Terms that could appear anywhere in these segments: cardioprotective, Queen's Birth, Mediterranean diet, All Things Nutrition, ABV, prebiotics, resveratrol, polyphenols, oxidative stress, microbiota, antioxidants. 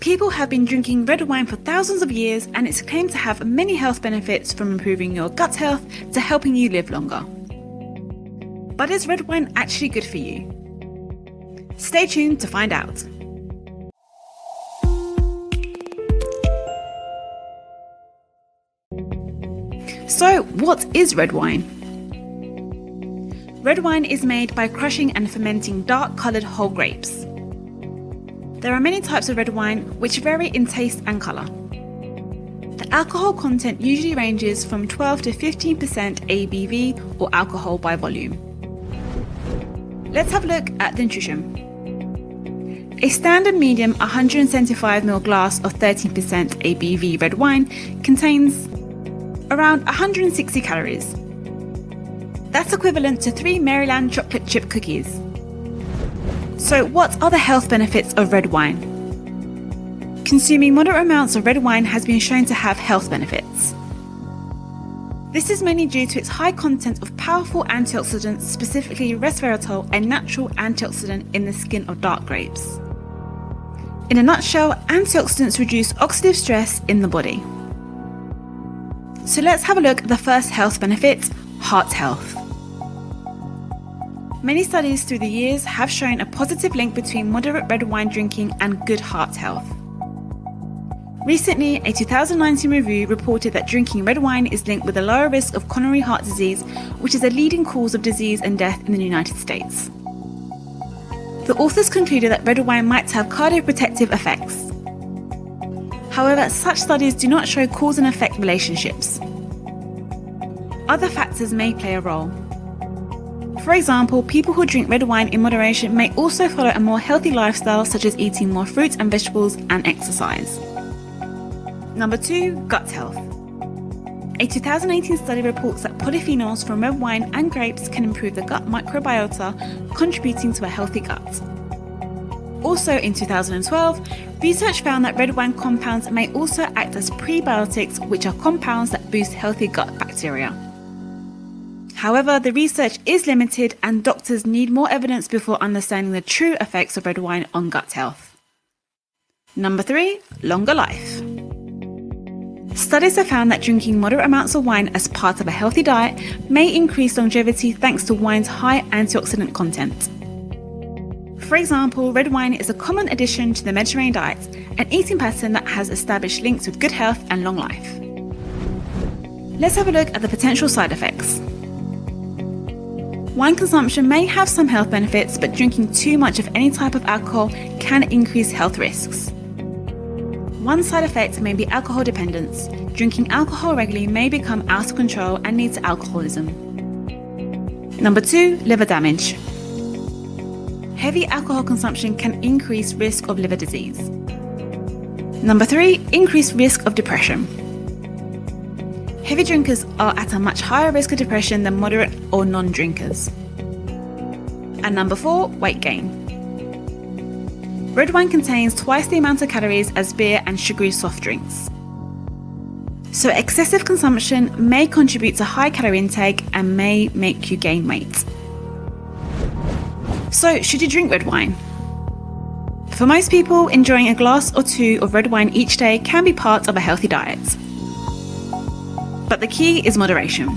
People have been drinking red wine for thousands of years, and it's claimed to have many health benefits, from improving your gut health to helping you live longer. But is red wine actually good for you? Stay tuned to find out. So, what is red wine? Red wine is made by crushing and fermenting dark-coloured whole grapes. There are many types of red wine, which vary in taste and colour. The alcohol content usually ranges from 12 to 15% ABV, or alcohol by volume. Let's have a look at the nutrition. A standard medium 175ml glass of 13% ABV red wine contains around 160 calories. That's equivalent to 3 Maryland chocolate chip cookies. So what are the health benefits of red wine? Consuming moderate amounts of red wine has been shown to have health benefits. This is mainly due to its high content of powerful antioxidants, specifically resveratrol, a natural antioxidant in the skin of dark grapes. In a nutshell, antioxidants reduce oxidative stress in the body. So let's have a look at the first health benefit, heart health. Many studies through the years have shown a positive link between moderate red wine drinking and good heart health. Recently, a 2019 review reported that drinking red wine is linked with a lower risk of coronary heart disease, which is a leading cause of disease and death in the United States. The authors concluded that red wine might have cardioprotective effects. However, such studies do not show cause and effect relationships. Other factors may play a role. For example, people who drink red wine in moderation may also follow a more healthy lifestyle, such as eating more fruits and vegetables and exercise. Number 2, gut health. A 2018 study reports that polyphenols from red wine and grapes can improve the gut microbiota, contributing to a healthy gut. Also in 2012, research found that red wine compounds may also act as prebiotics, which are compounds that boost healthy gut bacteria. However, the research is limited, and doctors need more evidence before understanding the true effects of red wine on gut health. Number 3, longer life. Studies have found that drinking moderate amounts of wine as part of a healthy diet may increase longevity thanks to wine's high antioxidant content. For example, red wine is a common addition to the Mediterranean diet, an eating pattern that has established links with good health and long life. Let's have a look at the potential side effects. Wine consumption may have some health benefits, but drinking too much of any type of alcohol can increase health risks. One side effect may be alcohol dependence. Drinking alcohol regularly may become out of control and lead to alcoholism. Number 2, liver damage. Heavy alcohol consumption can increase risk of liver disease. Number 3, increased risk of depression. Heavy drinkers are at a much higher risk of depression than moderate or non-drinkers. And number 4, weight gain. Red wine contains twice the amount of calories as beer and sugary soft drinks. So excessive consumption may contribute to high calorie intake and may make you gain weight. So should you drink red wine? For most people, enjoying a glass or two of red wine each day can be part of a healthy diet. But the key is moderation.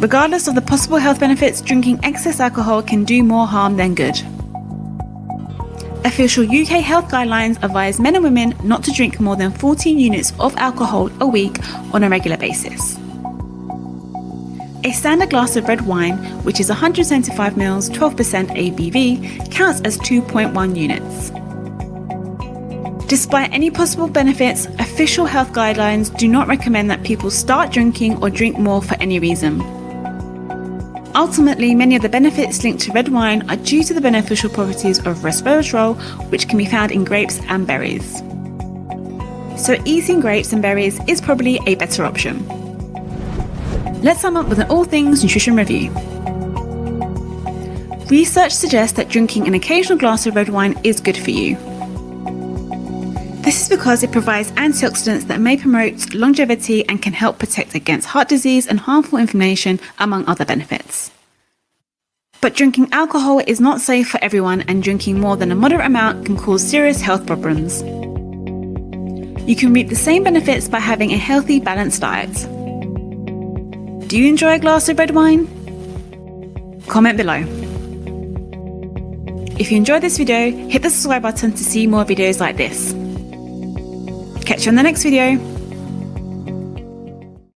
Regardless of the possible health benefits, drinking excess alcohol can do more harm than good. Official UK health guidelines advise men and women not to drink more than 14 units of alcohol a week on a regular basis. A standard glass of red wine, which is 175ml, 12% ABV, counts as 2.1 units. Despite any possible benefits, official health guidelines do not recommend that people start drinking or drink more for any reason. Ultimately, many of the benefits linked to red wine are due to the beneficial properties of resveratrol, which can be found in grapes and berries. So eating grapes and berries is probably a better option. Let's sum up with an all things nutrition review. Research suggests that drinking an occasional glass of red wine is good for you. This is because it provides antioxidants that may promote longevity and can help protect against heart disease and harmful inflammation, among other benefits. But drinking alcohol is not safe for everyone, and drinking more than a moderate amount can cause serious health problems. You can reap the same benefits by having a healthy, balanced diet. Do you enjoy a glass of red wine? Comment below. If you enjoyed this video, hit the subscribe button to see more videos like this. Catch you on the next video.